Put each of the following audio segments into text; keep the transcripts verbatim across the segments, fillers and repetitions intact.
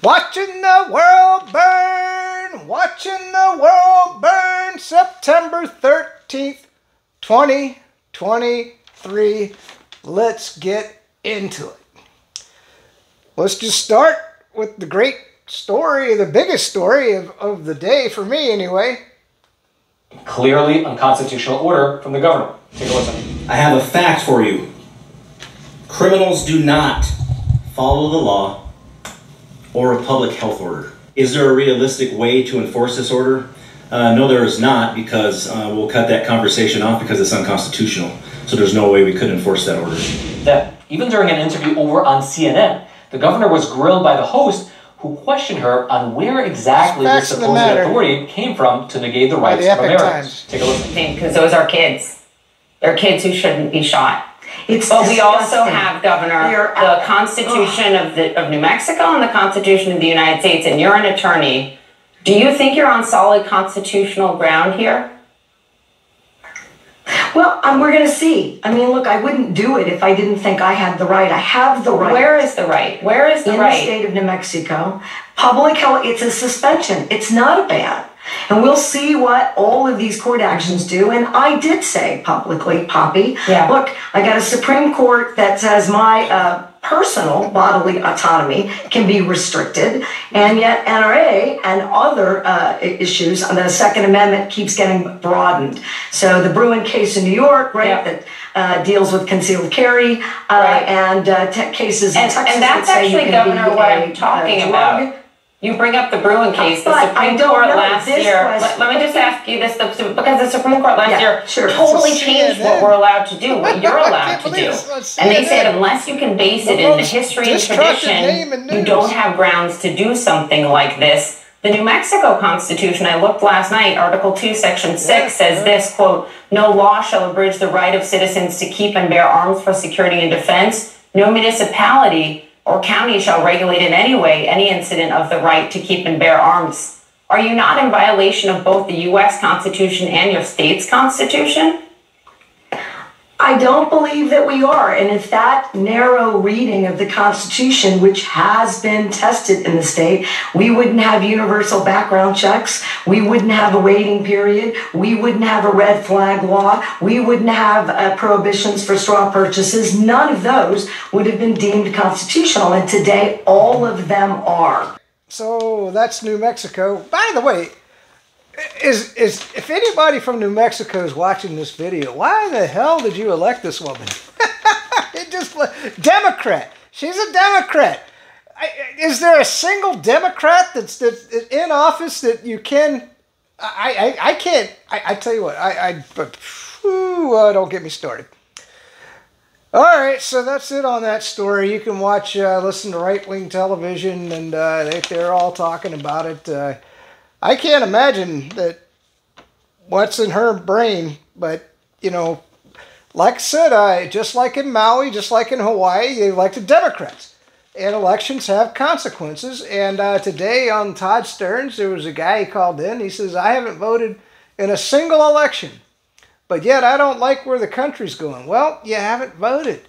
Watching the world burn, watching the world burn, September thirteenth, twenty twenty-three. Let's get into it. Let's just start with the great story, the biggest story of, of the day for me anyway. Clearly unconstitutional order from the governor. Take a listen. I have a fact for you. Criminals do not follow the law or a public health order. Is there a realistic way to enforce this order? Uh, no, there is not, because uh, we'll cut that conversation off because it's unconstitutional. So there's no way we could enforce that order. Yeah. Even during an interview over on C N N, the governor was grilled by the host who questioned her on where exactly the supposed authority came from to negate the rights of Americans. Take a listen. Because those are kids. They're kids who shouldn't be shot. It's but disgusting. We also have, Governor, you're the Constitution of, the, of New Mexico and the Constitution of the United States, and you're an attorney. Do you think you're on solid constitutional ground here? Well, um, we're going to see. I mean, look, I wouldn't do it if I didn't think I had the right. I have the right. Where is the right? Where is the in right? In the state of New Mexico, public health, it's a suspension. It's not a ban. And we'll see what all of these court actions do. And I did say publicly, Poppy, yeah. Look, I got a Supreme Court that says my uh, personal bodily autonomy can be restricted. And yet N R A and other uh, issues, the Second Amendment keeps getting broadened. So the Bruin case in New York, right, yeah. that uh, deals with concealed carry uh, right. and uh, tech cases and, in Texas. And that's that actually, Governor, what I'm talking uh, about. You bring up the Bruin case, the but Supreme Court last year, let, let me just ask you this, the, because the Supreme Court last yeah, year sure. totally so changed what we're allowed to do, what you're allowed to do. And they said unless you can base the it in the history and tradition, and you don't have grounds to do something like this. The New Mexico Constitution, I looked last night, Article two, Section six, yeah, says yeah. this, quote, no law shall abridge the right of citizens to keep and bear arms for security and defense. No municipality or county shall regulate in any way any incident of the right to keep and bear arms. Are you not in violation of both the U S Constitution and your state's Constitution? I don't believe that we are. And if that narrow reading of the Constitution, which has been tested in the state, we wouldn't have universal background checks. We wouldn't have a waiting period. We wouldn't have a red flag law. We wouldn't have uh, prohibitions for straw purchases. None of those would have been deemed constitutional. And today, all of them are. So that's New Mexico. By the way, Is is if anybody from New Mexico is watching this video, why the hell did you elect this woman? It just Democrat. She's a Democrat. I, is there a single Democrat that's that's in office that you can? I I, I can't. I, I tell you what. I I but whew, uh, don't get me started. All right, so that's it on that story. You can watch, uh, listen to right wing television, and uh, they they're all talking about it. Uh, I can't imagine that what's in her brain, but, you know, like I said, I, just like in Maui, just like in Hawaii, they elected Democrats. And elections have consequences. And uh, today on Todd Stearns, there was a guy he called in. He says, I haven't voted in a single election, but yet I don't like where the country's going. Well, you haven't voted.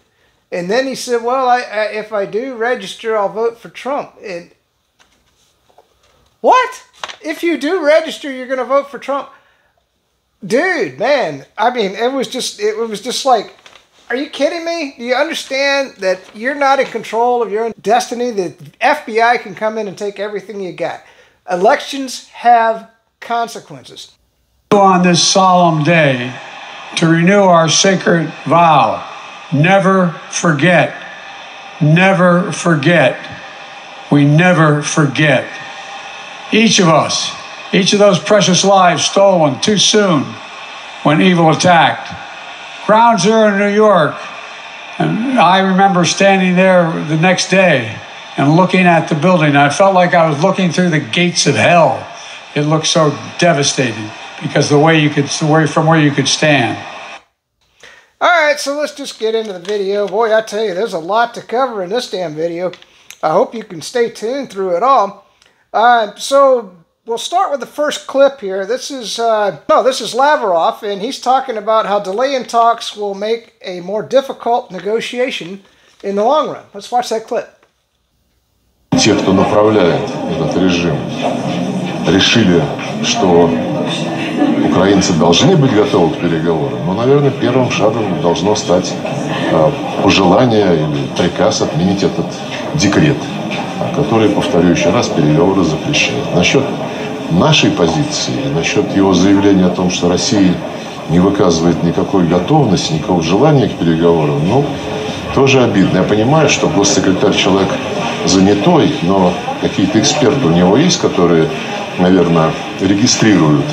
And then he said, well, I, I, if I do register, I'll vote for Trump. And what? If you do register, you're going to vote for Trump. Dude, man, I mean, it was just, it was just like, are you kidding me? Do you understand that you're not in control of your own destiny? The F B I can come in and take everything you got. Elections have consequences. On this solemn day, to renew our sacred vow, never forget, never forget, we never forget. Each of us, each of those precious lives stolen too soon when evil attacked. Ground Zero in New York, and I remember standing there the next day and looking at the building. I felt like I was looking through the gates of hell. It looked so devastating because the way you could, the way from where you could stand. All right, so let's just get into the video. Boy, I tell you, there's a lot to cover in this damn video. I hope you can stay tuned through it all. Uh, so we'll start with the first clip here. This is uh, no, this is Lavrov, and he's talking about how delay in talks will make a more difficult negotiation in the long run. Let's watch that clip. те, кто направляет этот режим, решили, что украинцы должны быть готовы к переговорам, но, наверное, первым шагом должно стать пожелание или приказ отменить этот декрет, который, повторю еще раз, переговоры запрещает. Насчет нашей позиции, насчет его заявления о том, что Россия не выказывает никакой готовности, никакого желания к переговорам, ну, тоже обидно. Я понимаю, что госсекретарь человек занятой, но какие-то эксперты у него есть, которые, наверное, регистрируют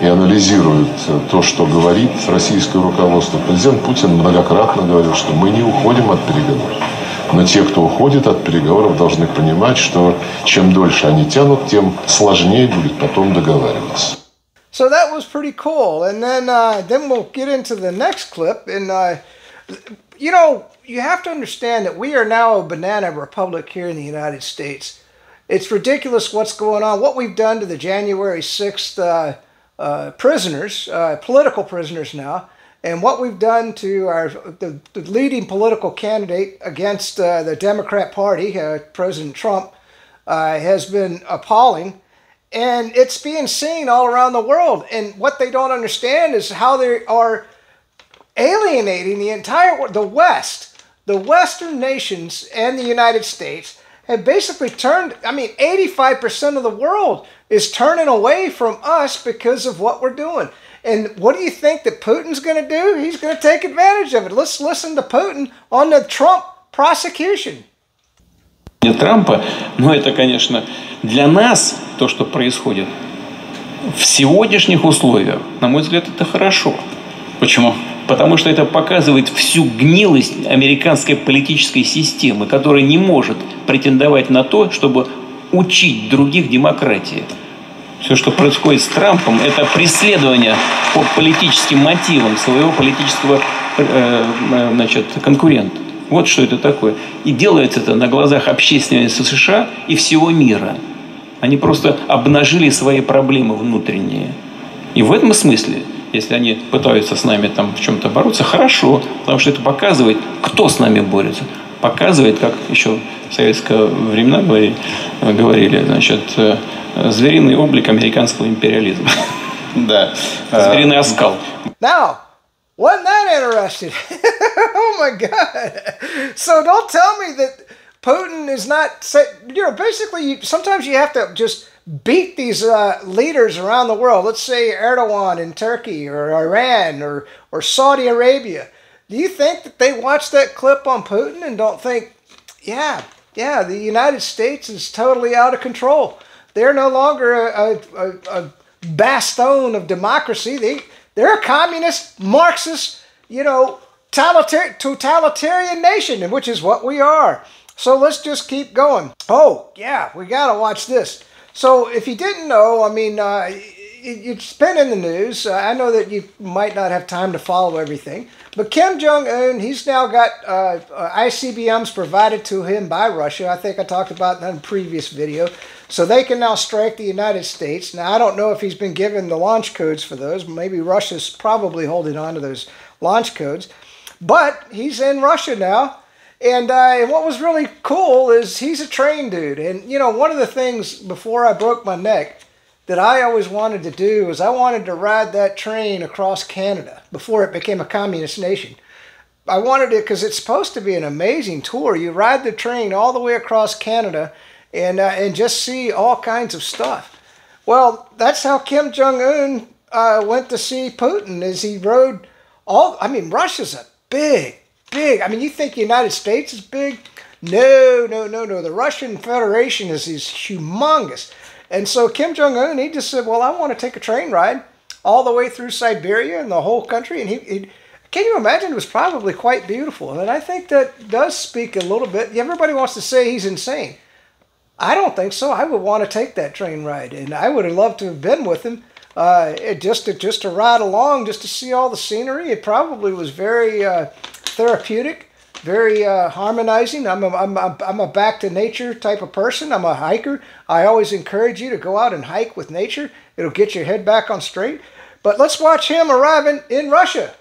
и анализируют то, что говорит российское руководство. Президент Путин многократно говорил, что мы не уходим от переговоров. Но те, кто уходит от переговоров, должны понимать, что чем дольше они тянут, тем сложнее будет потом договариваться. So that was pretty cool. And then, uh, then we'll get into the next clip. And, uh, you know, you have to understand that we are now a banana republic here in the United States. It's ridiculous what's going on, what we've done to the January sixth uh, uh, prisoners, uh, political prisoners now, and what we've done to our the, the leading political candidate against uh, the Democrat Party, uh, President Trump, uh, has been appalling. And it's being seen all around the world. And what they don't understand is how they are alienating the entire world. The West, the Western nations and the United States have basically turned, I mean, eighty-five percent of the world is turning away from us because of what we're doing. And what do you think that Putin's going to do? He's going to take advantage of it. Let's listen to Putin on the Trump prosecution. Трампа, но это, конечно, для нас то, что происходит в сегодняшних условиях, на мой взгляд, это хорошо. Почему? Потому что это показывает всю гнилость американской политической системы, которая не может претендовать на то, чтобы учить других демократии. Все, что происходит с Трампом, это преследование по политическим мотивам своего политического, значит, конкурента. Вот что это такое. И делается это на глазах общественности США и всего мира. Они просто обнажили свои проблемы внутренние. И в этом смысле, если они пытаются с нами там в чем-то бороться, хорошо, потому что это показывает, кто с нами борется. Показывает, как еще в советское времена говорили, говорили значит, звериный облик американского империализма. Да. Звериный оскал. Wasn't that interesting? Oh my God. So don't tell me that Putin is not, you know, basically you, sometimes you have to just beat these uh, leaders around the world. Let's say Erdogan in Turkey or Iran or, or Saudi Arabia. Do you think that they watch that clip on Putin and don't think, yeah, yeah, the United States is totally out of control. They're no longer a, a, a bastion of democracy. They... They're a communist, Marxist, you know, totalitarian nation, which is what we are. So let's just keep going. Oh, yeah, we got to watch this. So if you didn't know, I mean, uh, it's been in the news. Uh, I know that you might not have time to follow everything. But Kim Jong-un, he's now got uh, I C B Ms provided to him by Russia. I think I talked about that in a previous video. So they can now strike the United States. Now, I don't know if he's been given the launch codes for those. Maybe Russia's probably holding on to those launch codes. But he's in Russia now. And uh, what was really cool is he's a trained dude. And, you know, one of the things before I broke my neck that I always wanted to do was I wanted to ride that train across Canada before it became a communist nation. I wanted it because it's supposed to be an amazing tour. You ride the train all the way across Canada and, uh, and just see all kinds of stuff. Well, that's how Kim Jong-un uh, went to see Putin, is he rode all, I mean, Russia's a big, big, I mean, you think the United States is big? No, no, no, no. The Russian Federation is, is humongous. And so Kim Jong-un, he just said, well, I want to take a train ride all the way through Siberia and the whole country. And he, he can you imagine, it was probably quite beautiful. And I think that does speak a little bit. Everybody wants to say he's insane. I don't think so. I would want to take that train ride. And I would have loved to have been with him uh, just, to, just to ride along, just to see all the scenery. It probably was very uh, therapeutic. Very uh, harmonizing. I'm a, I'm, a, I'm a back to nature type of person. I'm a hiker. I always encourage you to go out and hike with nature. It'll get your head back on straight. But let's watch him arriving in Russia.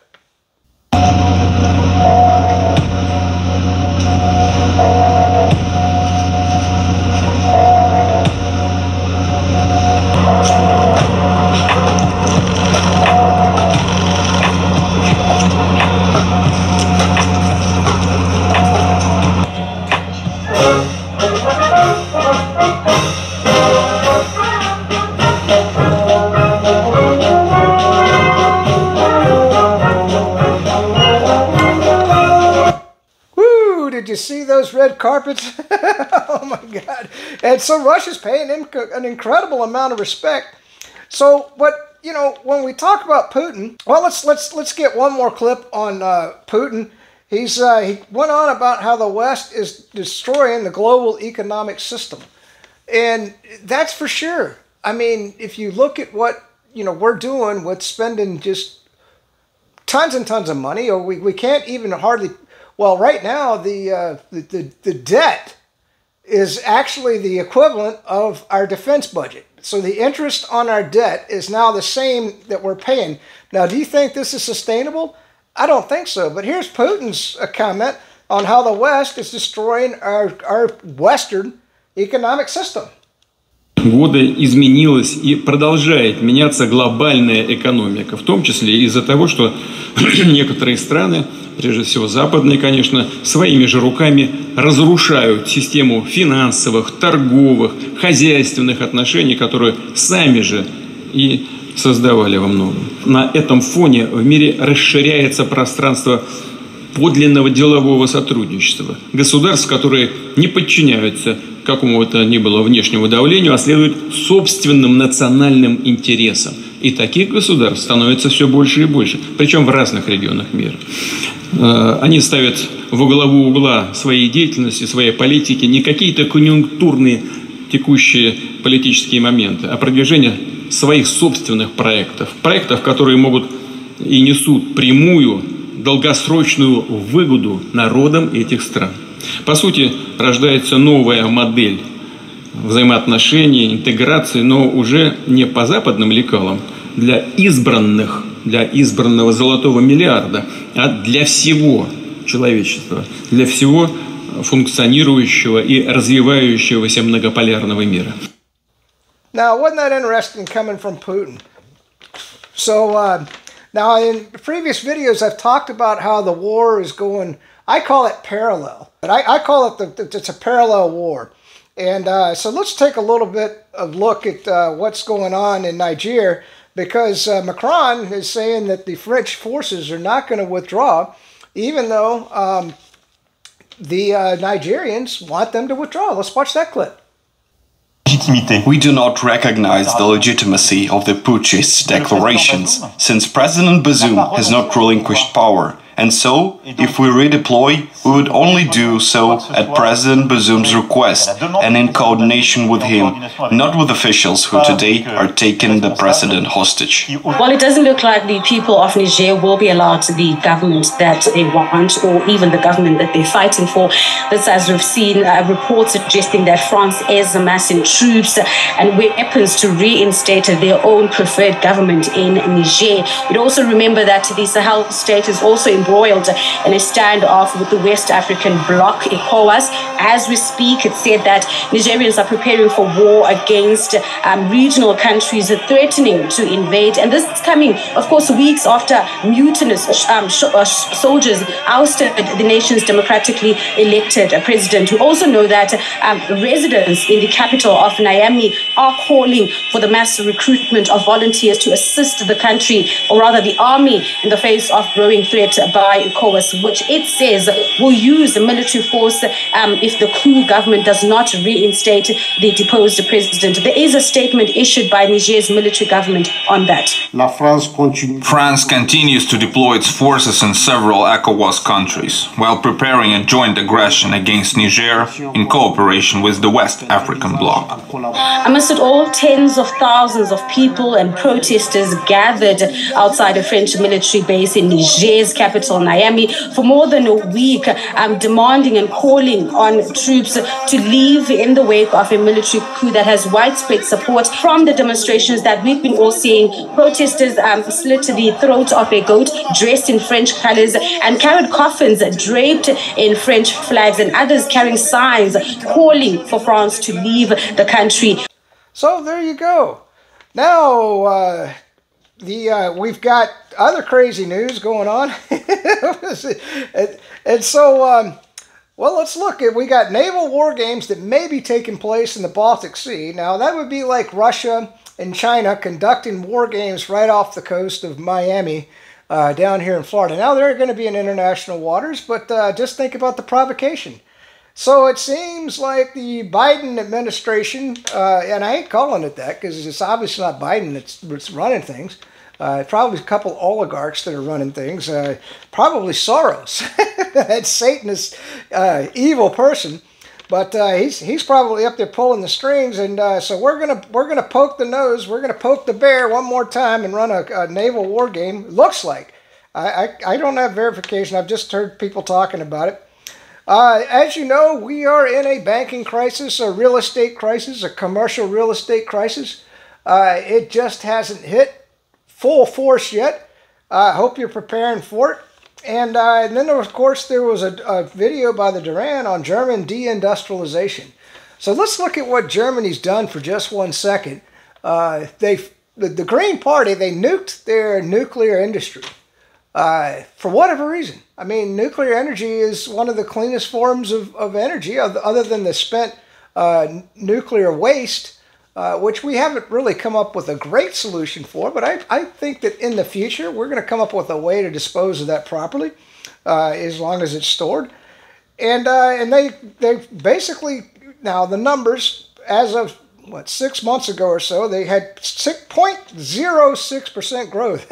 those red carpets. Oh my God. And so Russia's paying him an incredible amount of respect. So what, you know, when we talk about Putin, well, let's let's let's get one more clip on uh, Putin. He's uh, he went on about how the West is destroying the global economic system, and that's for sure. I mean, if you look at what you know we're doing with spending just tons and tons of money, or we, we can't even hardly. Well, right now the, uh, the the the debt is actually the equivalent of our defense budget. So the interest on our debt is now the same that we're paying. Now, do you think this is sustainable? I don't think so, but here's Putin's comment on how the West is destroying our, our Western economic system. Годы изменилась и продолжает меняться глобальная экономика, в том числе из-за того, что некоторые страны, прежде всего западные, конечно, своими же руками разрушают систему финансовых, торговых, хозяйственных отношений, которые сами же и создавали во многом. На этом фоне в мире расширяется пространство подлинного делового сотрудничества. Государств, которые не подчиняются какому-то ни было внешнему давлению, а следуют собственным национальным интересам. И таких государств становится все больше и больше, причем в разных регионах мира. Они ставят во главу угла своей деятельности, своей политики не какие-то конъюнктурные текущие политические моменты, а продвижение своих собственных проектов. Проектов, которые могут и несут прямую, долгосрочную выгоду народам этих стран. По сути, рождается новая модель взаимоотношений, интеграции, но уже не по западным лекалам, для избранных, для избранного золотого миллиарда, а для всего человечества, для всего функционирующего и развивающегося многополярного мира. Now, wasn't that interesting coming from Putin? So, uh, now in previous videos, I've talked about how the war is going, I call it parallel, but I, I call it, the, it's a parallel war. And uh, so let's take a little bit of look at uh, what's going on in Niger, because uh, Macron is saying that the French forces are not going to withdraw, even though um, the uh, Nigerians want them to withdraw. Let's watch that clip. We do not recognize the legitimacy of the putschist declarations, since President Bazoum has not relinquished power. And so, if we redeploy, we would only do so at President Bazoum's request and in coordination with him, not with officials who today are taking the president hostage. While it doesn't look like the people of Niger will be allowed the government that they want, or even the government that they're fighting for, this, as we've seen, uh, reports suggesting that France is amassing troops and weapons to reinstate their own preferred government in Niger. We'd also remember that the Sahel state is also in embroiled in a standoff with the West African bloc, ECOWAS. As we speak, it said that Nigerians are preparing for war against um, regional countries threatening to invade. And this is coming, of course, weeks after mutinous um, sh uh, sh soldiers ousted the nation's democratically elected president. We also know that um, residents in the capital of Niamey are calling for the mass recruitment of volunteers to assist the country, or rather the army, in the face of growing threat by ECOWAS, which it says will use the military force um, if the coup government does not reinstate the deposed president. There is a statement issued by Niger's military government on that. France continues to deploy its forces in several ECOWAS countries while preparing a joint aggression against Niger in cooperation with the West African bloc. Amidst it all, tens of thousands of people and protesters gathered outside a French military base in Niger's capital. capital Niamey for more than a week, um, demanding and calling on troops to leave in the wake of a military coup that has widespread support. From the demonstrations that we've been all seeing, protesters um, slit the throat of a goat dressed in French colors and carried coffins draped in French flags, and others carrying signs calling for France to leave the country. So there you go. Now, uh The uh, we've got other crazy news going on, and, and so um, well, let's look at we got naval war games that may be taking place in the Baltic Sea. Now that would be like Russia and China conducting war games right off the coast of Miami, uh, down here in Florida. Now they're going to be in international waters, but uh, just think about the provocation. So it seems like the Biden administration, uh, and I ain't calling it that because it's obviously not Biden that's, that's running things. Uh, probably a couple oligarchs that are running things. Uh, probably Soros, that Satanist, uh, evil person. But uh, he's he's probably up there pulling the strings, and uh, so we're gonna we're gonna poke the nose, we're gonna poke the bear one more time and run a, a naval war game. Looks like I, I I don't have verification. I've just heard people talking about it. Uh, as you know, we are in a banking crisis, a real estate crisis, a commercial real estate crisis. Uh, it just hasn't hit full force yet. I uh, hope you're preparing for it. And, uh, and then, of course, there was a, a video by the Duran on German deindustrialization. So let's look at what Germany's done for just one second. Uh, they, the, the Green Party, they nuked their nuclear industry uh, for whatever reason. I mean, nuclear energy is one of the cleanest forms of, of energy other than the spent uh, nuclear waste, uh, which we haven't really come up with a great solution for, but I, I think that in the future, we're going to come up with a way to dispose of that properly, uh, as long as it's stored. And uh, and they, they basically, now the numbers, as of, what, six months ago or so, they had zero point zero six percent growth.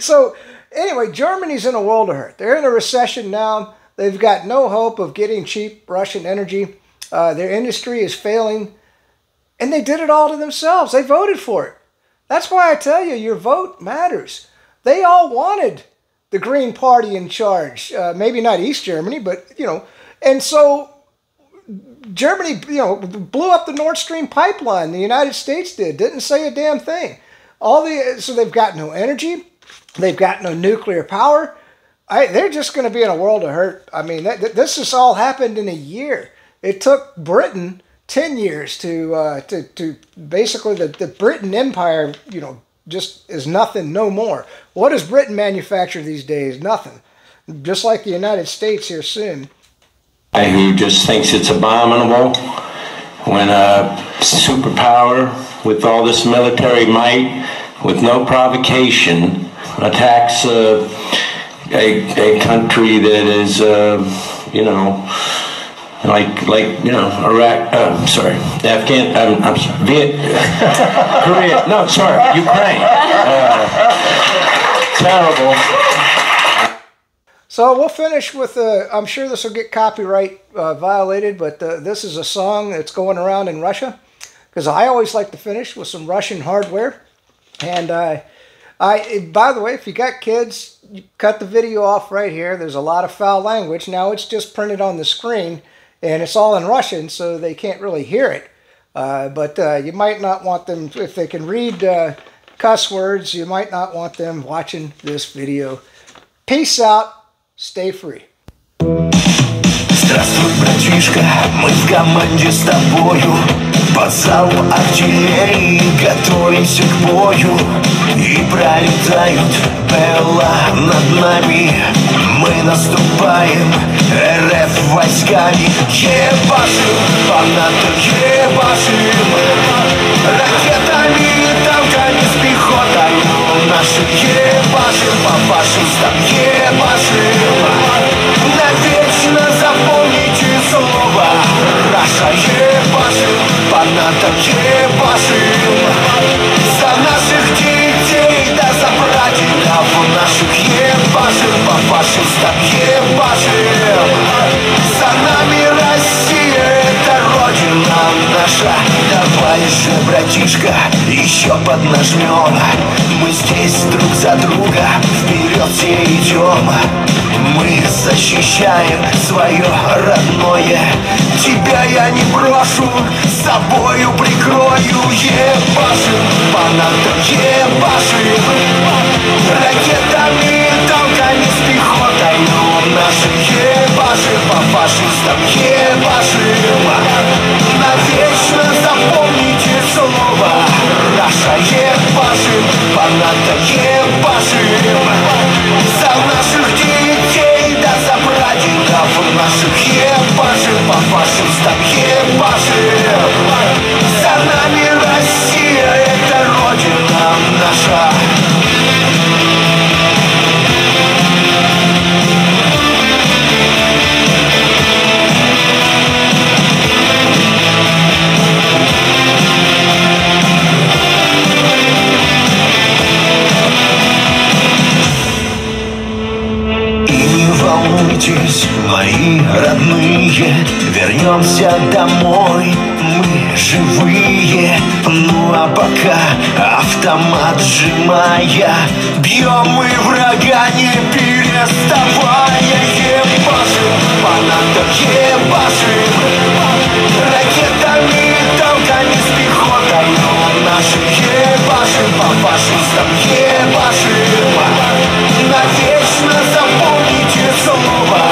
So anyway, Germany's in a world of hurt. They're in a recession now. They've got no hope of getting cheap Russian energy. Uh, their industry is failing. And they did it all to themselves. They voted for it. That's why I tell you, your vote matters. They all wanted the Green Party in charge. Uh, maybe not East Germany, but, you know. And so Germany, you know, blew up the Nord Stream pipeline. The United States did. Didn't say a damn thing. All the So they've got no energy. They've got no nuclear power. I, they're just going to be in a world of hurt. I mean, th th this has all happened in a year. It took Britain ten years to uh, to to basically the, the Britain Empire, you know, just is nothing no more. What does Britain manufacture these days? Nothing. Just like the United States here soon. Who just thinks it's abominable when a superpower with all this military might, with no provocation, attacks uh, a, a country that is, uh, you know, like, like you know, Iraq, uh, sorry, Afghan, um, I'm sorry, Viet, Korea, no, sorry, Ukraine. Uh, terrible. So we'll finish with, uh, I'm sure this will get copyright uh, violated, but uh, this is a song that's going around in Russia, because I always like to finish with some Russian hardware. And uh, I, by the way, if you got kids, you cut the video off right here. There's a lot of foul language. Now it's just printed on the screen, and it's all in Russian, so they can't really hear it. Uh, but uh, you might not want them, if they can read uh, cuss words, you might not want them watching this video. Peace out. Stay free. Здравствуй, братишка, мы в команде с тобою. По залу артиллерии готовимся к бою. И пролетают Белла над нами. Мы наступаем РФ войсками. Ебаши, фанаты, ебаши мы. Ракетами, танками, с пехотой. Но наши ебаши по фашистам. Ебаши мы. Навечно запомните слово. Раша ебаши, фанаты, ебаши мы. За наших детей, да за братьев наших ебашим, по фашистам ебашим. За нами Россия, это родина наша. Давай же, братишка, еще поднажмем. Мы здесь друг за друга, вперед все идем. Мы защищаем свое родное. Тебя я не брошу, с собою прикрою. Ебашим, фанатам ебашим. Ракетами, танками, с пехотой. Но наши ебаши по фашистам ебашим. Навечно запомните слово. Раша ебашим, фанатам ебашим. За наших детей, да за братьев наших ебашим, по фашистам ебашим. За нами Россия, это родина наша. Мы живые, ну а пока автомат сжимая, бьем мы врага не переставая. Ебашим, фанатов ебашим, ракетами, танками с пехотой. Ну наши ебашим, по фашистам ебашим. Навечно запомните слово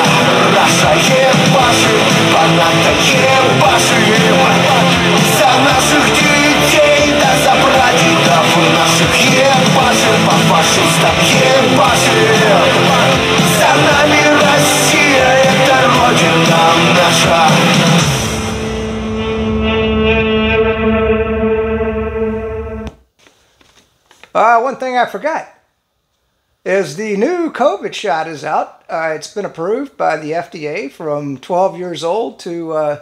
«Раша ебашим». Фанатов ебашим. За наших детей, да за прадедов наших ебашим, по фашистам ебашим. За нами Россия, это родина наша. Uh, one thing I forgot is the new COVID shot is out. Uh, it's been approved by the F D A from twelve years old to, uh,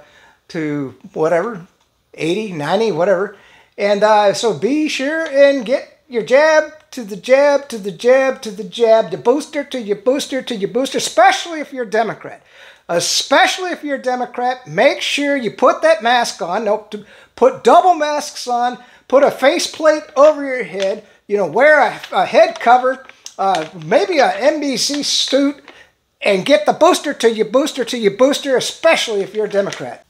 to whatever, eighty, ninety, whatever. And uh, so be sure and get your jab to the jab to the jab to the jab, the booster to your booster to your booster, especially if you're a Democrat. Especially if you're a Democrat, make sure you put that mask on. Nope, put double masks on, put a faceplate over your head, you know, wear a, a head cover, uh, maybe an N B C suit, and get the booster to your booster to your booster, especially if you're a Democrat.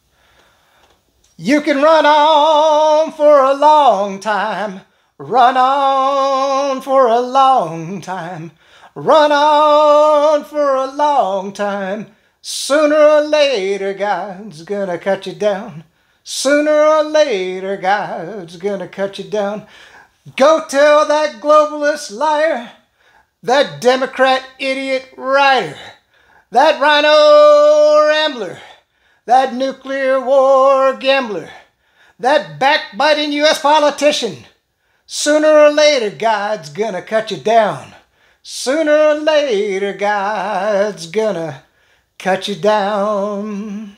You can run on for a long time, run on for a long time, run on for a long time. Sooner or later, God's gonna cut you down. Sooner or later, God's gonna cut you down. Go tell that globalist liar, that Democrat idiot writer, that rhino rambler, that nuclear war gambler, that backbiting U S politician, sooner or later, God's gonna cut you down. Sooner or later, God's gonna cut you down.